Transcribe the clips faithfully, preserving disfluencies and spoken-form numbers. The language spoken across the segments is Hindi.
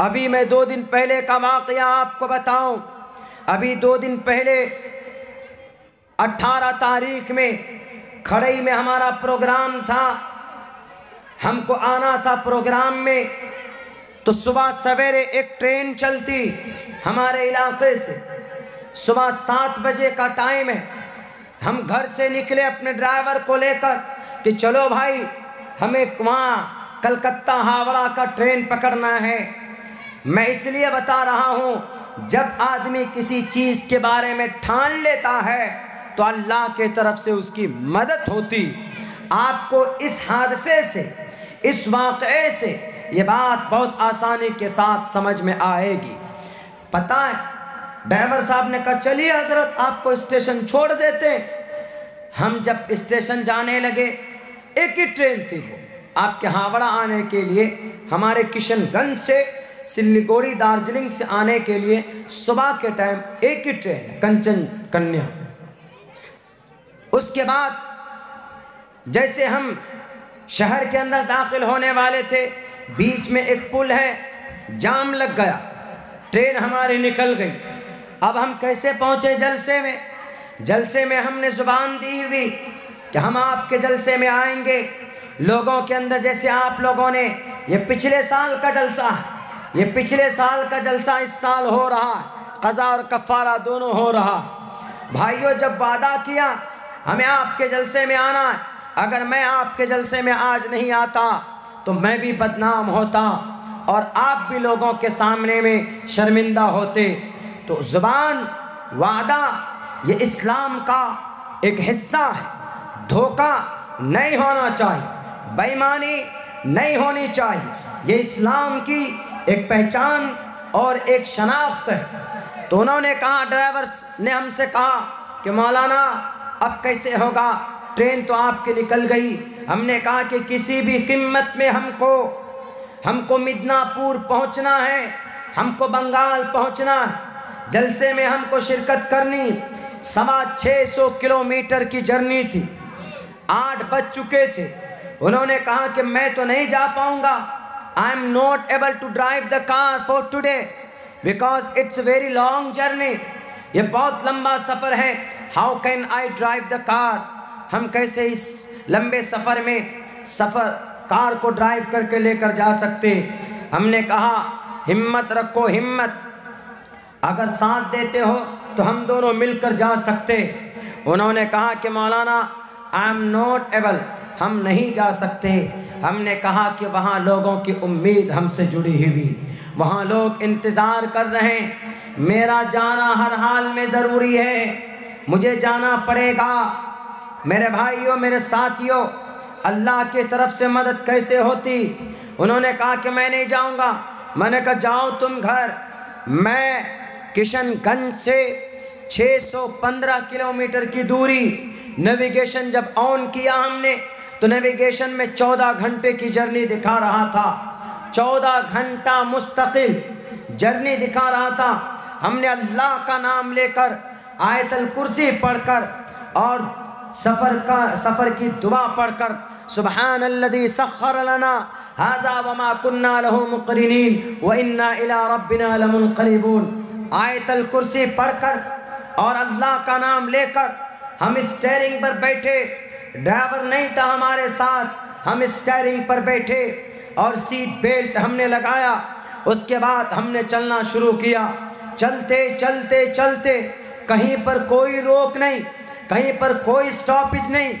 अभी मैं दो दिन पहले का वाक़या आपको बताऊं। अभी दो दिन पहले अट्ठारह तारीख में खड़ई में हमारा प्रोग्राम था, हमको आना था प्रोग्राम में। तो सुबह सवेरे एक ट्रेन चलती हमारे इलाके से, सुबह सात बजे का टाइम है। हम घर से निकले अपने ड्राइवर को लेकर कि चलो भाई हमें वहाँ कलकत्ता हावड़ा का ट्रेन पकड़ना है। मैं इसलिए बता रहा हूँ, जब आदमी किसी चीज़ के बारे में ठान लेता है तो अल्लाह के तरफ से उसकी मदद होती। आपको इस हादसे से, इस वाक़े से ये बात बहुत आसानी के साथ समझ में आएगी। पता है ड्राइवर साहब ने कहा चलिए हजरत आपको स्टेशन छोड़ देते। हम जब स्टेशन जाने लगे, एक ही ट्रेन थी वो आपके हावड़ा आने के लिए, हमारे किशनगंज से सिलिगुड़ी दार्जिलिंग से आने के लिए सुबह के टाइम एक ही ट्रेन, कंचन कन्या। उसके बाद जैसे हम शहर के अंदर दाखिल होने वाले थे, बीच में एक पुल है, जाम लग गया, ट्रेन हमारी निकल गई। अब हम कैसे पहुँचे जलसे में? जलसे में हमने ज़ुबान दी हुई कि हम आपके जलसे में आएंगे। लोगों के अंदर जैसे आप लोगों ने, ये पिछले साल का जलसा, ये पिछले साल का जलसा इस साल हो रहा, क़ज़ा और कफ़ारा दोनों हो रहा। भाइयों जब वादा किया हमें आपके जलसे में आना है, अगर मैं आपके जलसे में आज नहीं आता तो मैं भी बदनाम होता और आप भी लोगों के सामने में शर्मिंदा होते। तो ज़ुबान, वादा, ये इस्लाम का एक हिस्सा है। धोखा नहीं होना चाहिए, बेईमानी नहीं होनी चाहिए, ये इस्लाम की एक पहचान और एक शनाख्त है। तो उन्होंने कहा, ड्राइवर्स ने हमसे कहा कि मौलाना अब कैसे होगा, ट्रेन तो आपकी निकल गई। हमने कहा कि किसी भी कीमत में हमको हमको मिदनापुर पहुंचना है, हमको बंगाल पहुंचना है, जलसे में हमको शिरकत करनी। सवा छः सौ किलोमीटर की जर्नी थी, आठ बज चुके थे। उन्होंने कहा कि मैं तो नहीं जा पाऊंगा, I am not able to drive the car for today because it's very long journey. ये बहुत लंबा सफ़र है, how can I drive the car. हम कैसे इस लंबे सफ़र में सफ़र कार को ड्राइव करके लेकर जा सकते। हमने कहा हिम्मत रखो हिम्मत, अगर साथ देते हो तो हम दोनों मिलकर जा सकते। उन्होंने कहा कि मौलाना आई एम नॉट एबल, हम नहीं जा सकते। हमने कहा कि वहाँ लोगों की उम्मीद हमसे जुड़ी हुई, वहाँ लोग इंतज़ार कर रहे हैं, मेरा जाना हर हाल में ज़रूरी है, मुझे जाना पड़ेगा। मेरे भाइयों, मेरे साथियों, अल्लाह की तरफ से मदद कैसे होती। उन्होंने कहा कि मैं नहीं जाऊंगा। मैंने कहा जाओ तुम घर। मैं किशनगंज से छः सौ पंद्रह किलोमीटर की दूरी, नेविगेशन जब ऑन किया हमने तो नेविगेशन में चौदह घंटे की जर्नी दिखा रहा था, चौदह घंटा मुस्तकिल जर्नी दिखा रहा था। हमने अल्लाह का नाम लेकर आयतल कुर्सी पढ़कर और सफ़र का सफ़र की दुआ पढ़कर सुबहानल्लज़ी सख़्खर लना हाज़ा वमा कुन्ना लहू मुक़रिनीन व इन्ना इला रब्बिना लमुनक़लिबून। आयतल कुर्सी पढ़कर और अल्लाह का नाम लेकर हम स्टेयरिंग पर बैठे। ड्राइवर नहीं था हमारे साथ, हम स्टेयरिंग पर बैठे और सीट बेल्ट हमने लगाया। उसके बाद हमने चलना शुरू किया। चलते चलते चलते कहीं पर कोई रोक नहीं, कहीं पर कोई स्टॉपेज नहीं।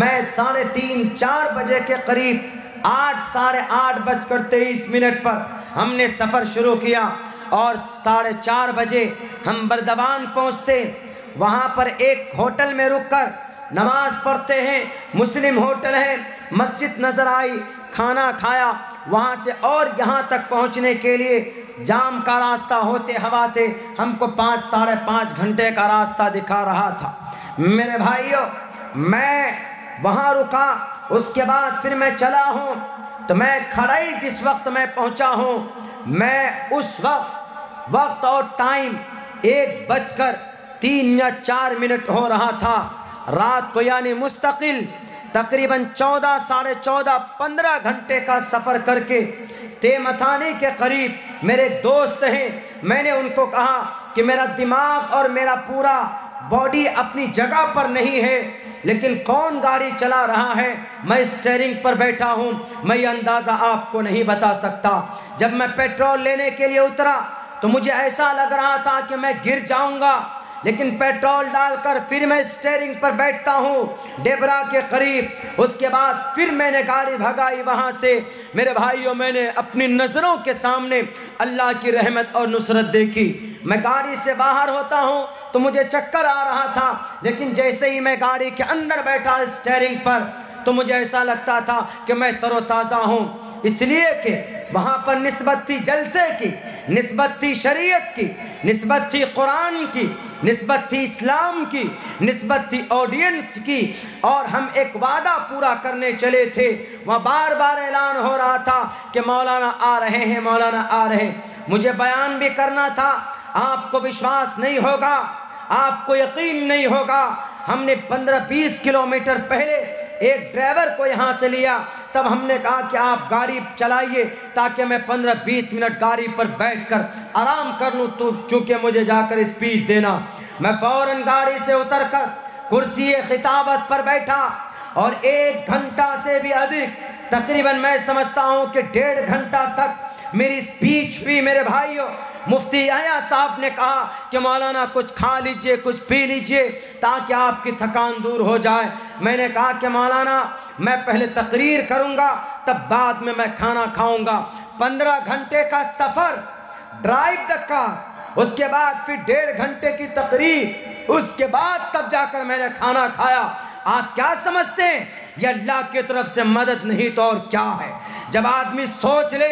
मैं साढ़े तीन चार बजे के करीब, आठ साढ़े आठ बजकर तेईस मिनट पर हमने सफ़र शुरू किया और साढ़े चार बजे हम बर्दवान पहुँचते। वहाँ पर एक होटल में रुककर नमाज पढ़ते हैं, मुस्लिम होटल है। मस्जिद नज़र आई, खाना खाया। वहाँ से और यहाँ तक पहुँचने के लिए जाम का रास्ता होते हवाते हमको पाँच साढ़े पाँच घंटे का रास्ता दिखा रहा था। मेरे भाइयों, मैं वहाँ रुका। उसके बाद फिर मैं चला हूँ तो मैं खड़ई जिस वक्त मैं पहुँचा हूँ, मैं उस वक्त वक्त और टाइम एक बजकर तीन या चार मिनट हो रहा था रात को, यानी मुस्तकिल तकरीबन चौदह साढ़े चौदह पंद्रह घंटे का सफ़र करके तेमथानी के करीब मेरे दोस्त हैं। मैंने उनको कहा कि मेरा दिमाग और मेरा पूरा बॉडी अपनी जगह पर नहीं है, लेकिन कौन गाड़ी चला रहा है, मैं स्टीयरिंग पर बैठा हूँ, मैं अंदाज़ा आपको नहीं बता सकता। जब मैं पेट्रोल लेने के लिए उतरा तो मुझे ऐसा लग रहा था कि मैं गिर जाऊँगा, लेकिन पेट्रोल डालकर फिर मैं स्टीयरिंग पर बैठता हूँ देबरा के करीब। उसके बाद फिर मैंने गाड़ी भगाई वहाँ से। मेरे भाइयों, मैंने अपनी नज़रों के सामने अल्लाह की रहमत और नुसरत देखी। मैं गाड़ी से बाहर होता हूँ तो मुझे चक्कर आ रहा था, लेकिन जैसे ही मैं गाड़ी के अंदर बैठा स्टीयरिंग पर तो मुझे ऐसा लगता था कि मैं तरोताज़ा हूँ, इसलिए कि वहाँ पर निस्बत थी जलसे की, निस्बत थी शरीयत की, निस्बत थी कुरान की, निस्बत थी इस्लाम की, निस्बत थी ऑडियंस की। और हम एक वादा पूरा करने चले थे, वहाँ बार बार ऐलान हो रहा था कि मौलाना आ रहे हैं, मौलाना आ रहे हैं। मुझे बयान भी करना था, आपको विश्वास नहीं होगा, आपको यकीन नहीं होगा। हमने पंद्रह बीस किलोमीटर पहले एक ड्राइवर को यहाँ से लिया, तब हमने कहा कि आप गाड़ी चलाइए ताकि मैं पंद्रह बीस मिनट गाड़ी पर बैठकर आराम कर लूँ, तो चूँकि मुझे जाकर स्पीच देना। मैं फ़ौरन गाड़ी से उतरकर कुर्सी खिताबत पर बैठा और एक घंटा से भी अधिक, तकरीबन मैं समझता हूँ कि डेढ़ घंटा तक मेरी स्पीच हुई। मेरे भाइयों, मुफ्ती आया साहब ने कहा कि मौलाना कुछ खा लीजिए, कुछ पी लीजिए ताकि आपकी थकान दूर हो जाए। मैंने कहा कि मौलाना मैं पहले तकरीर करूँगा, तब बाद में मैं खाना खाऊँगा। पंद्रह घंटे का सफ़र, ड्राइव द कार, उसके बाद फिर डेढ़ घंटे की तकरीर, उसके बाद तब जाकर मैंने खाना खाया। आप क्या समझते हैं, यह अल्लाह की तरफ से मदद नहीं तो और क्या है। जब आदमी सोच ले,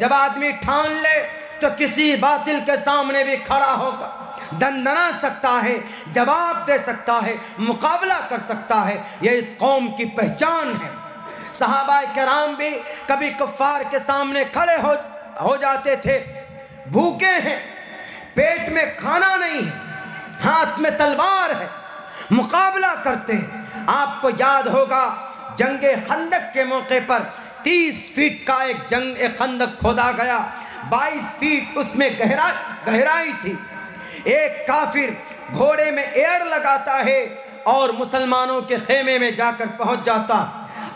जब आदमी ठान ले, तो किसी बातिल के सामने भी खड़ा होकर दंदना सकता है, जवाब दे सकता है, मुकाबला कर सकता है। यह इस कौम की पहचान है। सहाबा कराम भी कभी कुफ्फार के सामने खड़े हो हो जाते थे। भूखे हैं, पेट में खाना नहीं है, हाथ में तलवार है, मुकाबला करते हैं। आपको याद होगा जंग-ए-खंदक के मौके पर तीस फीट का एक जंग-ए-खंदक खोदा गया, बाईस फीट उसमें गहरा गहराई थी। एक काफिर घोड़े में एयर लगाता है और मुसलमानों के खेमे में जाकर पहुंच जाता।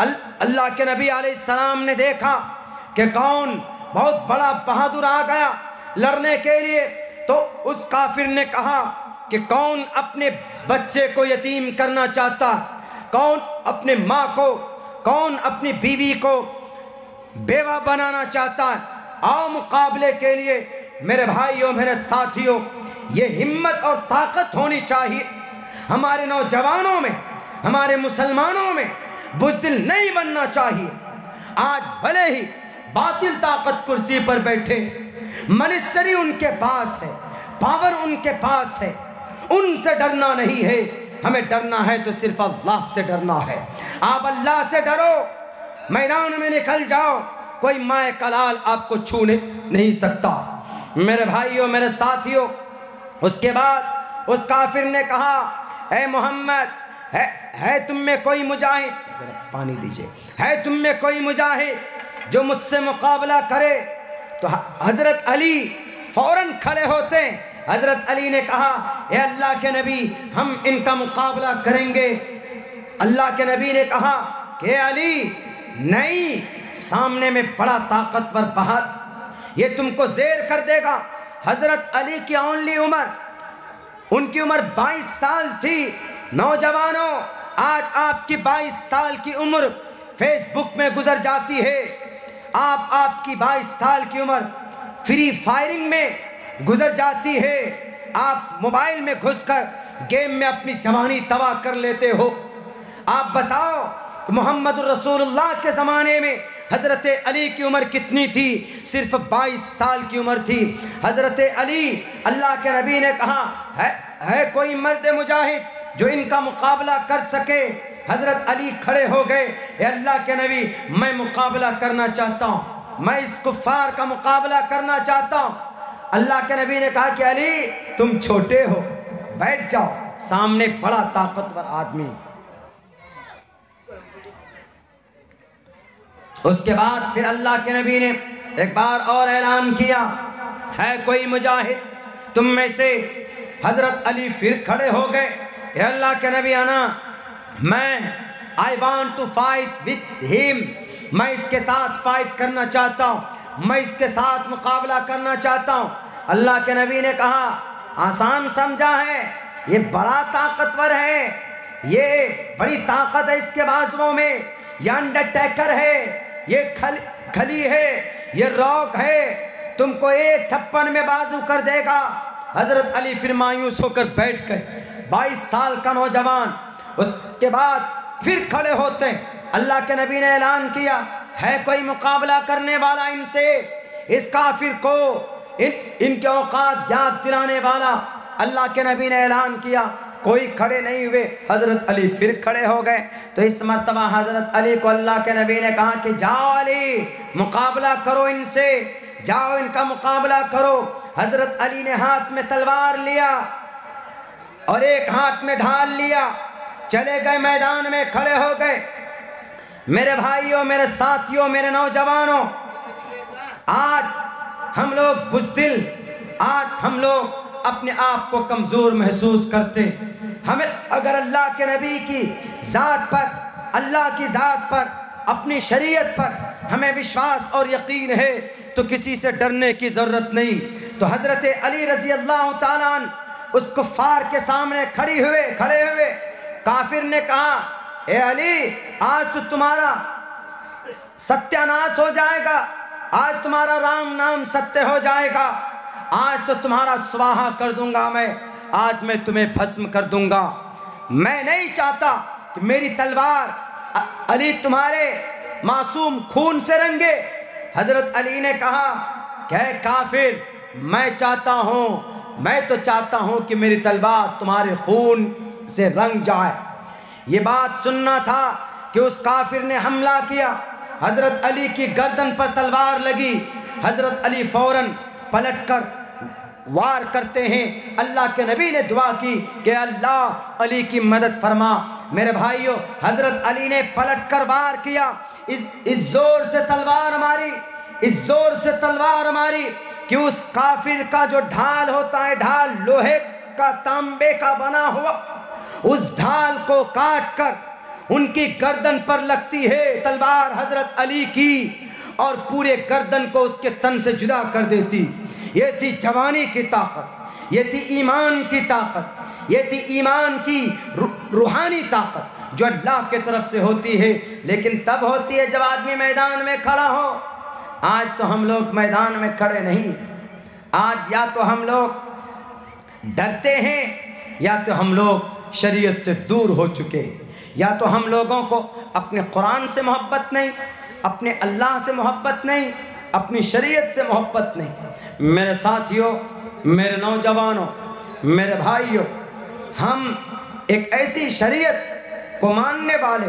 अल, अल्लाह के नबी अलैहिस्सलाम ने देखा कि कौन बहुत बड़ा बहादुर आ गया लड़ने के लिए, तो उस काफिर ने कहा कि कौन अपने बच्चे को यतीम करना चाहता, कौन अपने माँ को, कौन अपनी बीवी को बेवा बनाना चाहता है, आओ मुकाबले के लिए। मेरे भाइयों, मेरे साथियों, ये हिम्मत और ताकत होनी चाहिए हमारे नौजवानों में, हमारे मुसलमानों में। बुज़दिल नहीं बनना चाहिए। आज भले ही बातिल ताकत कुर्सी पर बैठे, मिनिस्ट्री उनके पास है, पावर उनके पास है, उनसे डरना नहीं है। हमें डरना है तो सिर्फ अल्लाह से डरना है। आप अल्लाह से डरो, मैदान में निकल जाओ, कोई माए कलाल आपको छूने नहीं सकता। मेरे भाइयों, मेरे साथियों, उसके बाद उस काफिर ने कहा, ए मोहम्मद, है है तुम में कोई मुजाहिद, जरा पानी दीजिए, है तुम में कोई मुजाहिद जो मुझसे मुकाबला करे? तो हज़रत अली फ़ौरन खड़े होते हैं। हज़रत अली ने कहा, ए अल्लाह के नबी, हम इनका मुकाबला करेंगे। अल्लाह के नबी ने कहा कि अली नहीं, सामने में बड़ा ताकतवर बहादुर, ये तुमको ज़ेर कर देगा। हज़रत अली की ओनली उम्र, उनकी उम्र बाईस साल थी। नौजवानों, आज आपकी बाईस साल की उम्र फेसबुक में गुजर जाती है, आप आपकी बाईस साल की उम्र फ्री फायरिंग में गुजर जाती है, आप मोबाइल में घुसकर गेम में अपनी जवानी तबाह कर लेते हो। आप बताओ कि मुहम्मदुर रसूलुल्लाह के ज़माने में हज़रत अली की उम्र कितनी थी? सिर्फ बाईस साल की उम्र थी। हज़रत अली, अल्लाह के नबी ने कहा, है है कोई मर्द मुजाहिद जो इनका मुकाबला कर सके? हज़रत अली खड़े हो गए, ए अल्लाह के नबी, मैं मुकाबला करना चाहता हूँ, मैं इस कुफ़ार का मुकाबला करना चाहता हूँ। अल्लाह के नबी ने कहा कि अली तुम छोटे हो, बैठ जाओ, सामने बड़ा ताकतवर आदमी। उसके बाद फिर अल्लाह के नबी ने एक बार और ऐलान किया, है कोई मुजाहिद तुम में से? हज़रत अली फिर खड़े हो गए, हे अल्लाह के नबी आना, मैं I want to fight with him, मैं इसके साथ फाइट करना चाहता हूँ, मैं इसके साथ मुकाबला करना चाहता हूँ। अल्लाह के नबी ने कहा आसान समझा है, ये बड़ा ताकतवर है, ये बड़ी ताकत है इसके बाजुओं में, ये अंडरटेकर है, ये खल खली है, ये रॉक है, तुमको एक थप्पड़ में बाजू कर देगा। हज़रत अली फिर मायूस होकर बैठ गए, बाईस साल का नौजवान। उसके बाद फिर खड़े होते हैं, अल्लाह के नबी ने ऐलान किया, है कोई मुकाबला करने वाला इनसे, इस काफिर को, इन इनके औकात याद दिलाने वाला? अल्लाह के नबी ने ऐलान किया, कोई खड़े नहीं हुए। हज़रत अली फिर खड़े हो गए, तो इस मरतबा हज़रत अली को अल्लाह के नबी ने कहा कि जाओ अली मुकाबला करो इनसे, जाओ इनका मुकाबला करो। हज़रत अली ने हाथ में तलवार लिया और एक हाथ में ढाल लिया, चले गए मैदान में, खड़े हो गए। मेरे भाइयों, मेरे साथियों, मेरे नौजवानों, आज हम लोग बुज़दिल, आज हम लोग अपने आप को कमज़ोर महसूस करते। हमें अगर अल्लाह के नबी की ज़ात पर, अल्लाह की ज़ात पर, अपनी शरीयत पर हमें विश्वास और यकीन है तो किसी से डरने की ज़रूरत नहीं। तो हज़रत अली रज़ी अल्लाह ताला अन्हु उस कुफ़ार के सामने खड़ी हुए खड़े हुए काफिर ने कहा, ए अली आज तो तुम्हारा सत्यानाश हो जाएगा, आज तुम्हारा राम नाम सत्य हो जाएगा, आज तो तुम्हारा स्वाहा कर दूंगा मैं, आज मैं तुम्हें भस्म कर दूंगा। मैं नहीं चाहता कि मेरी तलवार अली तुम्हारे मासूम खून से रंगे। हज़रत अली ने कहा कि काफिर, मैं चाहता हूँ, मैं तो चाहता हूँ कि मेरी तलवार तुम्हारे खून से रंग जाए। ये बात सुनना था कि उस काफिर ने हमला किया, हज़रत अली की गर्दन पर तलवार लगी, हज़रत अली फ़ौरन पलट कर वार करते हैं। अल्लाह के नबी ने दुआ की कि अल्लाह अली की मदद फरमा। मेरे भाइयों, हज़रत अली ने पलट कर वार किया, इस इस ज़ोर से तलवार मारी, इस ज़ोर से तलवार मारी कि उस काफिर का जो ढाल होता है, ढाल लोहे का, तांबे का बना हुआ, उस ढाल को काट कर उनकी गर्दन पर लगती है तलवार हज़रत अली की, और पूरे गर्दन को उसके तन से जुदा कर देती। ये थी जवानी की ताकत, ये थी ईमान की ताकत, ये थी ईमान की रू, रूहानी ताकत जो अल्लाह के तरफ से होती है, लेकिन तब होती है जब आदमी मैदान में खड़ा हो। आज तो हम लोग मैदान में खड़े नहीं, आज या तो हम लोग डरते हैं, या तो हम लोग शरीयत से दूर हो चुके हैं, या तो हम लोगों को अपने कुरान से मोहब्बत नहीं, अपने अल्लाह से मोहब्बत नहीं, अपनी शरीयत से मोहब्बत नहीं। मेरे साथियों, मेरे नौजवानों, मेरे भाइयों, हम एक ऐसी शरीयत को मानने वाले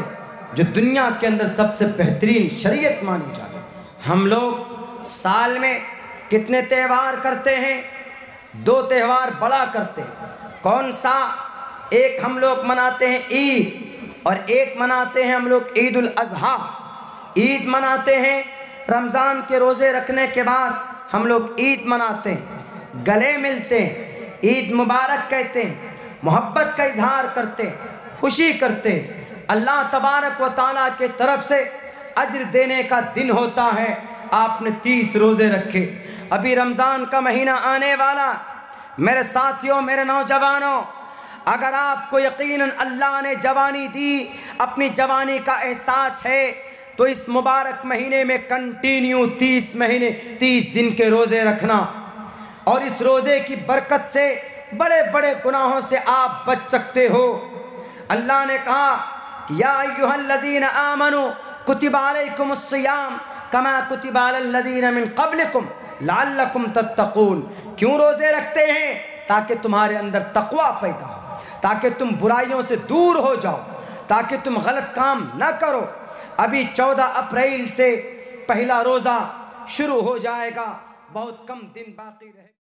जो दुनिया के अंदर सबसे बेहतरीन शरीयत मानी जाती। हम लोग साल में कितने त्यौहार करते हैं? दो त्यौहार बड़ा करते हैं। कौन सा? एक हम लोग मनाते हैं ईद, और एक मनाते हैं हम लोग ईद उल अज़हा। ईद मनाते हैं, रमज़ान के रोज़े रखने के बाद हम लोग ईद मनाते हैं, गले मिलते हैं, ईद मुबारक कहते हैं, मोहब्बत का इजहार करते हैं, खुशी करते हैं। अल्लाह तबारक व ताला के तरफ से अज्र देने का दिन होता है। आपने तीस रोज़े रखे, अभी रमज़ान का महीना आने वाला। मेरे साथियों, मेरे नौजवानों, अगर आपको यकीनन अल्लाह ने जवानी दी, अपनी जवानी का एहसास है, तो इस मुबारक महीने में कंटिन्यू तीस महीने तीस दिन के रोज़े रखना, और इस रोज़े की बरकत से बड़े बड़े गुनाहों से आप बच सकते हो। अल्लाह ने कहा या अय्युहल्लज़ीन आमनु कुतिबा अलैकुमुस्सियाम कमा कुतिबा अलल्लज़ीन मिन क़ब्लिकुम लअल्लकुम तत्तक़ून। क्यों रोज़े रखते हैं? ताकि तुम्हारे अंदर तक़वा पैदा हो, ताकि तुम बुराइयों से दूर हो जाओ, ताकि तुम गलत काम ना करो। अभी चौदह अप्रैल से पहला रोज़ा शुरू हो जाएगा, बहुत कम दिन बाकी रहे।